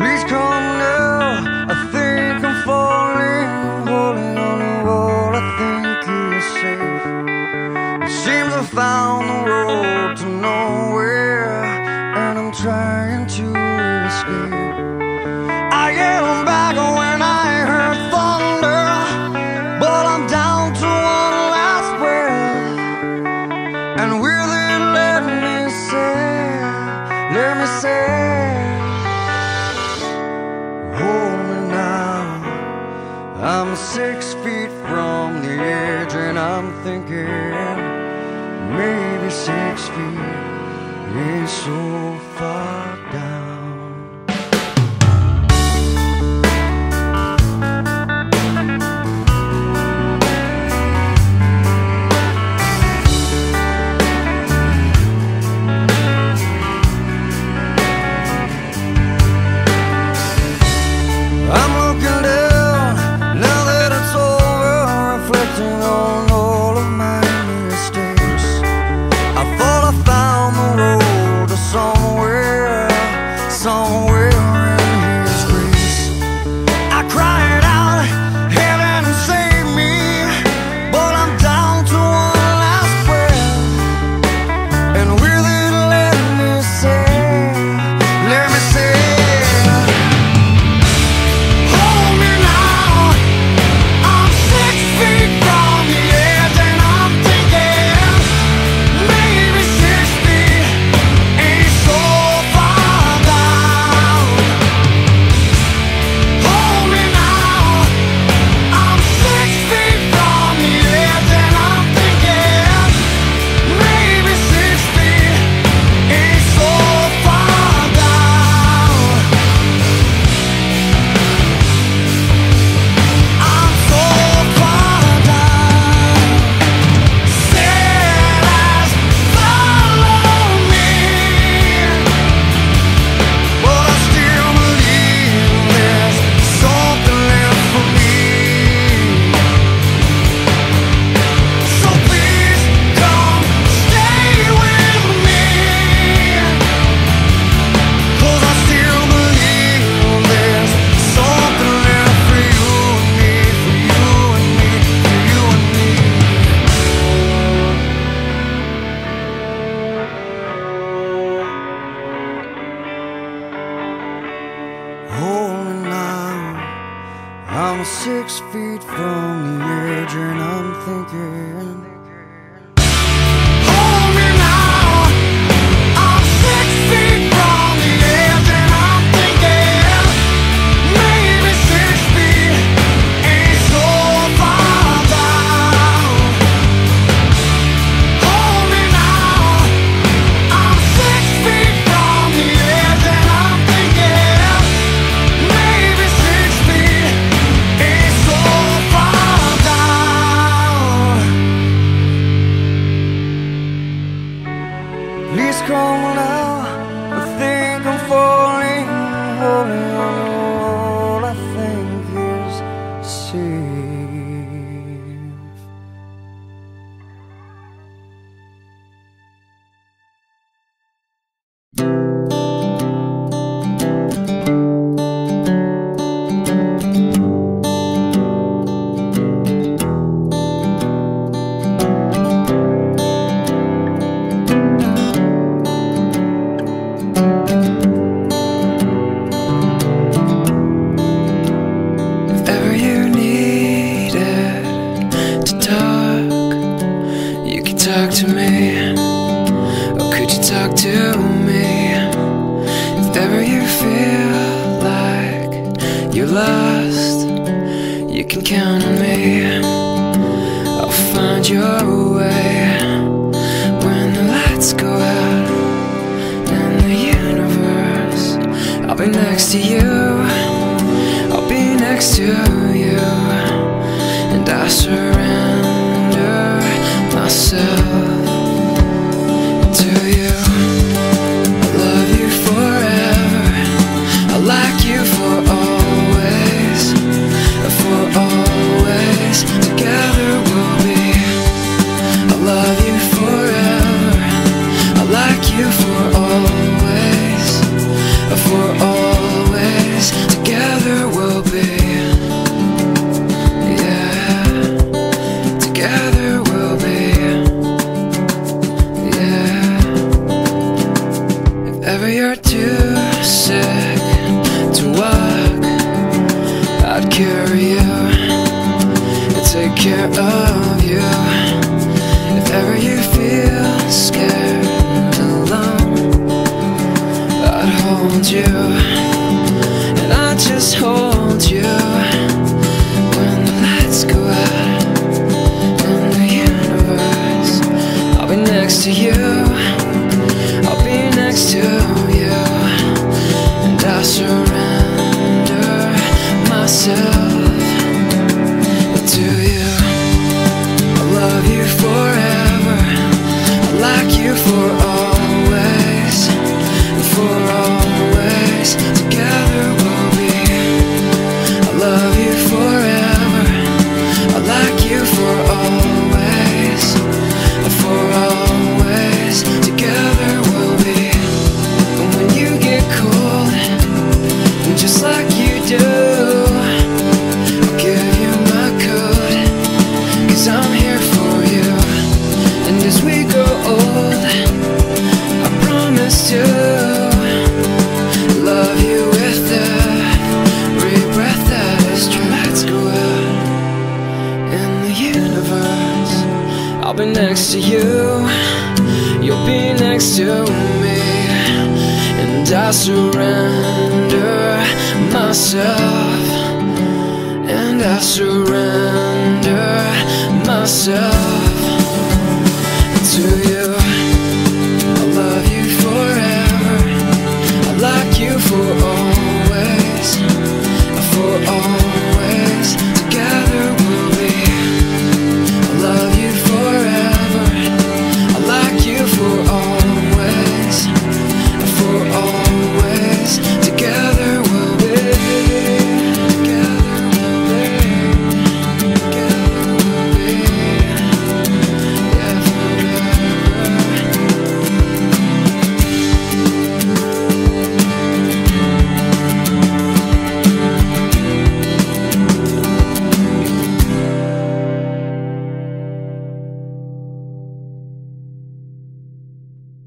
Please come now, I think I'm falling, holding on to what I think is safe. It seems I found the road to nowhere, and I'm trying to escape. I am back when I heard thunder, but I'm down to one last breath. And will it let me say, I'm 6 feet from the edge, and I'm thinking maybe 6 feet ain't so far down. I'm 6 feet from the edge, and I'm thinking. Please come now, I think I'm falling, holding on to all I think is safe. Talk to me, oh could you talk to me? If ever you feel like you're lost, you can count on me. I'll find your way when the lights go out in the universe. I'll be next to you, I'll be next to you, and I surrender myself to you. I love you forever, I like you for always, together we'll be. I love you forever, I like you for always too sick to walk, I'd carry you and take care of you. If ever you feel scared and alone, I'd hold you, and I'd just hold you. When the lights go out in the universe, I'll be next to you, I'll be next to you, and I surrender myself to you. I love you forever, I like you for always, and for always together we'll be. I love you forever, I like you for always, and for always together we'll be. And when you get cold, and just like you do, I'll be next to you, you'll be next to me, and I surrender myself, and I surrender myself to you.